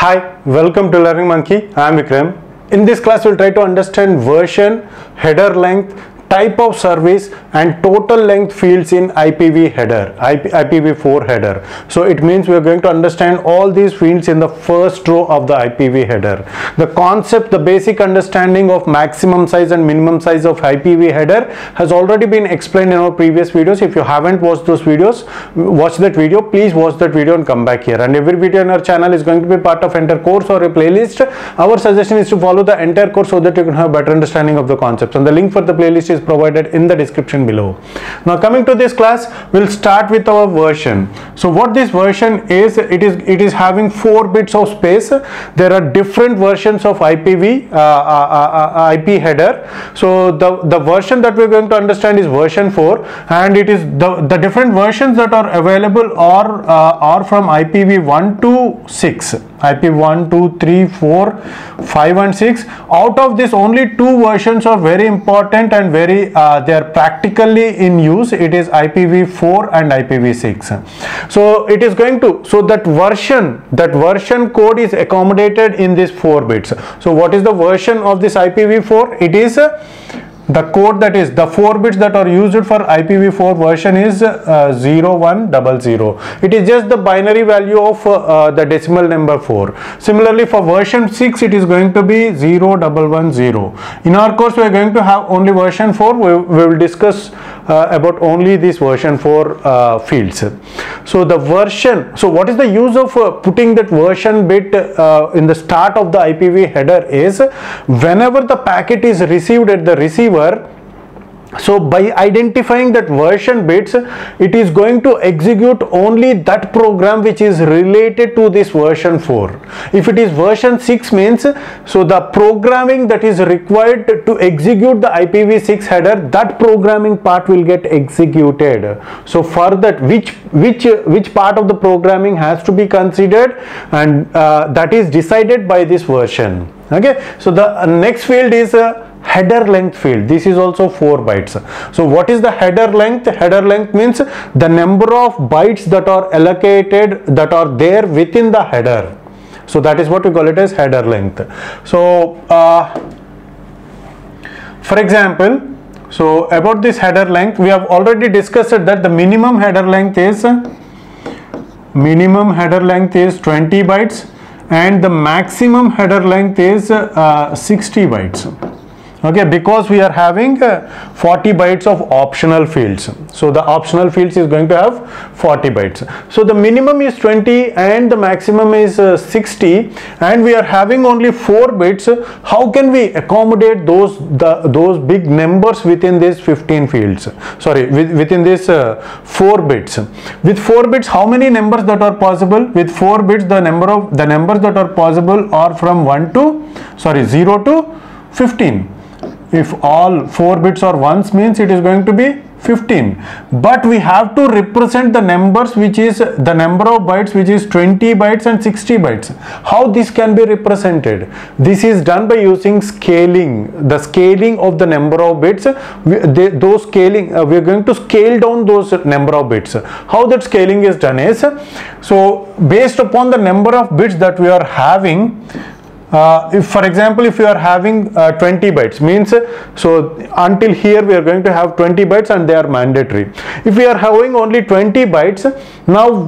Hi, welcome to Learning Monkey. I am Vikram. In this class, we'll try to understand version, header length, type of service and total length fields in IPv header, IPv4 header. So it means we are going to understand all these fields in the first row of the IPv header. The concept, the basic understanding of maximum size and minimum size of IPv header has already been explained in our previous videos. If you haven't watched those videos, watch that video. Please watch that video and come back here. And every video in our channel is going to be part of entire course or a playlist. Our suggestion is to follow the entire course so that you can have better understanding of the concepts. And the link for the playlist is provided in the description below. Now coming to this class, we'll start with our version. So what this version is, it is having 4 bits of space. There are different versions of IP header. So the version that we're going to understand is version 4, and it is the different versions that are available are from IPv1 to 6. IP1, 2, 3, 4, 5 and 6. Out of this, only 2 versions are very important and very they are practically in use. It is IPv4 and IPv6. So it is going to, so that version code is accommodated in these 4 bits. So what is the version of this IPv4? It is the code that is the 4 bits that are used for IPv4 version is 0100. It is just the binary value of the decimal number 4. Similarly, for version 6, it is going to be 0110. In our course, we are going to have only version 4. We will discuss about only this version 4 fields. So the version, so what is the use of putting that version bit in the start of the IPv header is, whenever the packet is received at the receiver, so by identifying that version bits, it is going to execute only that program which is related to this version 4. If it is version 6 means, so the programming that is required to execute the IPv6 header, that programming part will get executed. So for that, which part of the programming has to be considered, and that is decided by this version. Okay, so the next field is header length field. This is also 4 bytes. So what is the header length? Header length means the number of bytes that are allocated, that are there within the header. So that is what we call it as header length. So for example, so about this header length, we have already discussed that the minimum header length is 20 bytes and the maximum header length is 60 bytes. Okay, because we are having 40 bytes of optional fields. So the optional fields is going to have 40 bytes. So the minimum is 20 and the maximum is 60, and we are having only 4 bits. How can we accommodate those big numbers within these 15 fields? Sorry, within these 4 bits. With 4 bits, how many numbers that are possible? With 4 bits, the numbers that are possible are from 0 to 15. If all 4 bits are ones means it is going to be 15, but we have to represent the numbers which is the number of bytes which is 20 bytes and 60 bytes. How this can be represented? This is done by using scaling, the scaling of the number of bits. We are going to scale down those number of bits. How that scaling is done is, so based upon the number of bits that we are having, if for example, if you are having 20 bytes means, so until here we are going to have 20 bytes and they are mandatory. If we are having only 20 bytes, now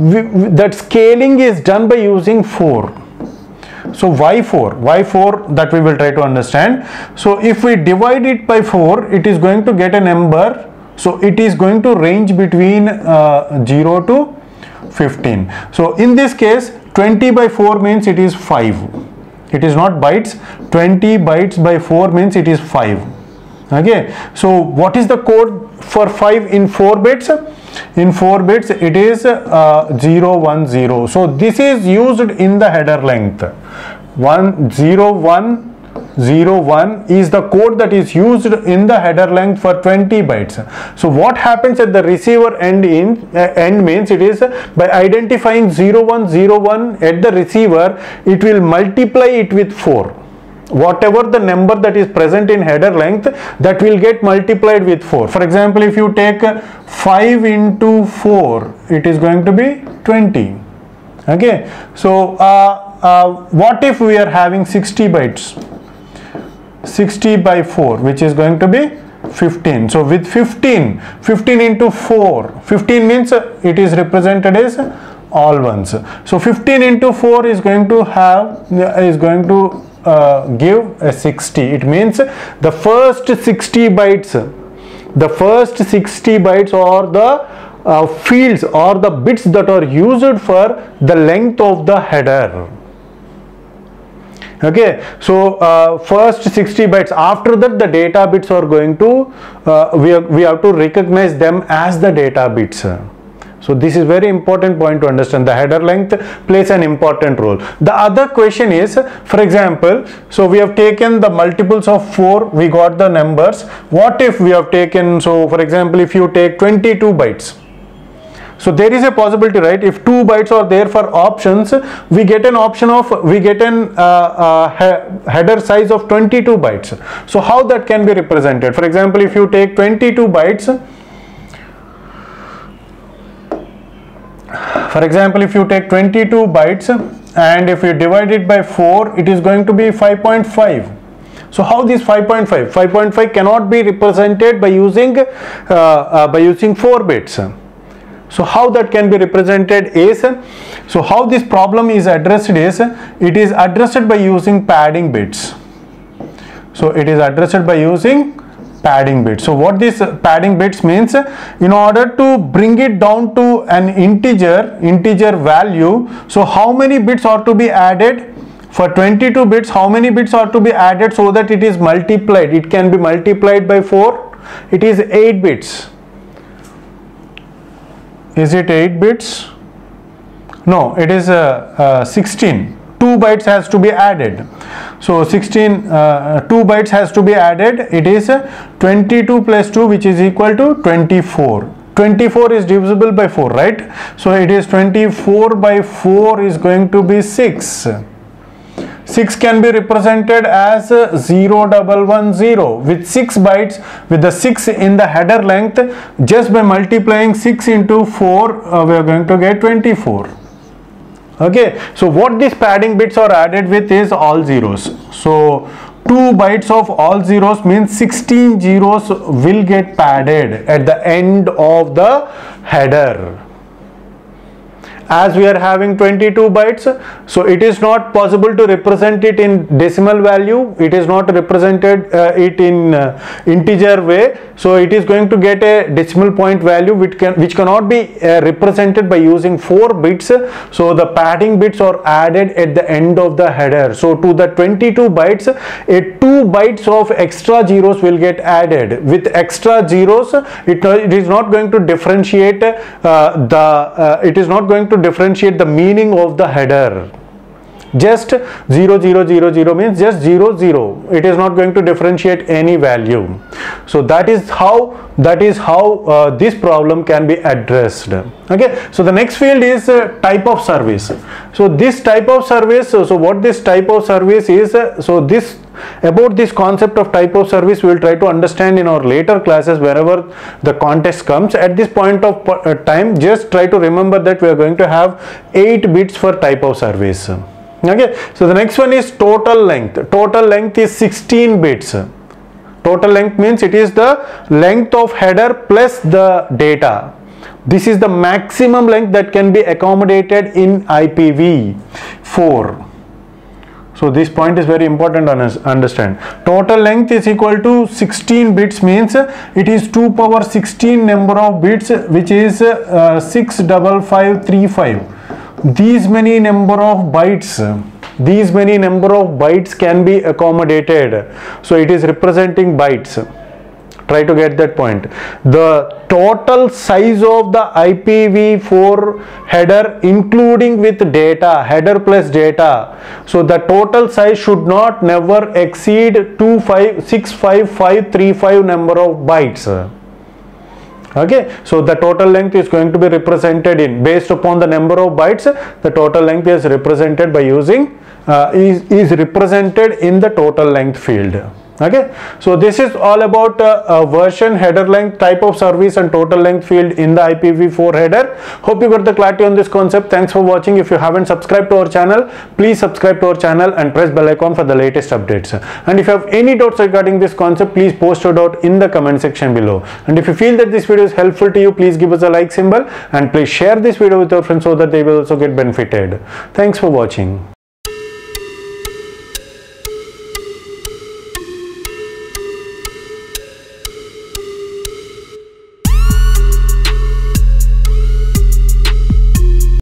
that scaling is done by using 4. So why 4? Why 4? That we will try to understand. So if we divide it by 4, it is going to get a number. So it is going to range between 0 to 15. So in this case, 20 by 4 means it is 5. It is not bytes. 20 bytes by 4 means it is 5. Okay, so what is the code for 5 in 4 bits? In 4 bits it is 010. So this is used in the header length. 10101 is the code that is used in the header length for 20 bytes. So what happens at the receiver end means, it is by identifying 0101 at the receiver, it will multiply it with 4. Whatever the number that is present in header length, that will get multiplied with 4. For example, if you take 5 into 4, it is going to be 20. Okay, so what if we are having 60 bytes, 60 by 4, which is going to be 15. So with 15 into 4, 15 means it is represented as all ones. So 15 into 4 is going to have give a 60. It means the first 60 bytes, the first 60 bytes or the fields or the bits that are used for the length of the header. Okay, so first 60 bytes, after that the data bits are going to, we have to recognize them as the data bits. So this is very important point to understand. The header length plays an important role. The other question is, for example, so we have taken the multiples of 4, we got the numbers. What if we have taken, so for example, if you take 22 bytes. So there is a possibility, right? If 2 bytes are there for options, we get an option of, we get an header size of 22 bytes. So how that can be represented? For example, if you take 22 bytes, for example, if you take 22 bytes and if you divide it by 4, it is going to be 5.5. So how this 5.5? 5.5 cannot be represented by using 4 bits. So how that can be represented is, so how this problem is addressed is, it is addressed by using padding bits. So it is addressed by using padding bits. So what this padding bits means, in order to bring it down to an integer value, so how many bits are to be added? For 22 bits, how many bits are to be added so that it is multiplied? It can be multiplied by 4. It is 8 bits. Is it 8 bits? No, it is 16. 2 bytes has to be added. So 2 bytes has to be added. It is 22 plus 2, which is equal to 24. 24 is divisible by 4, right? So it is 24 by 4 is going to be 6. 6 can be represented as 0,110. With 6 bytes, with the 6 in the header length, just by multiplying 6 into 4, we are going to get 24. Okay, so what these padding bits are added with is all zeros. So 2 bytes of all zeros means 16 zeros will get padded at the end of the header. As we are having 22 bytes, so it is not possible to represent it in decimal value. It is not represented it in integer way. So it is going to get a decimal point value which cannot be represented by using 4 bits. So the padding bits are added at the end of the header. So to the 22 bytes, a 2 bytes of extra zeros will get added. With extra zeros, it is not going to differentiate it is not going to differentiate the meaning of the header. Just 0000 means just 00. It is not going to differentiate any value. So that is how this problem can be addressed. Okay, so the next field is type of service. So this type of service, so what this type of service is, about this concept of type of service we will try to understand in our later classes wherever the context comes. At this point of time, just try to remember that we are going to have 8 bits for type of service. Okay, so the next one is total length. Total length is 16 bits. Total length means it is the length of header plus the data. This is the maximum length that can be accommodated in IPv4. So this point is very important to understand. Total length is equal to 16 bits means it is 2 power 16 number of bits, which is 65535. These many number of bytes can be accommodated. So it is representing bytes. Try to get that point. The total size of the IPv4 header, including with data, header plus data. So the total size should not never exceed 2565535 number of bytes. Okay, so the total length is going to be represented in, based upon the number of bytes, the total length is represented by using, is represented in the total length field. Okay, so this is all about version, header length, type of service and total length field in the IPv4 header. Hope you got the clarity on this concept. Thanks for watching. If you haven't subscribed to our channel, please subscribe to our channel and press bell icon for the latest updates. And if you have any doubts regarding this concept, please post your doubt in the comment section below. And if you feel that this video is helpful to you, please give us a like symbol and please share this video with your friends so that they will also get benefited. Thanks for watching.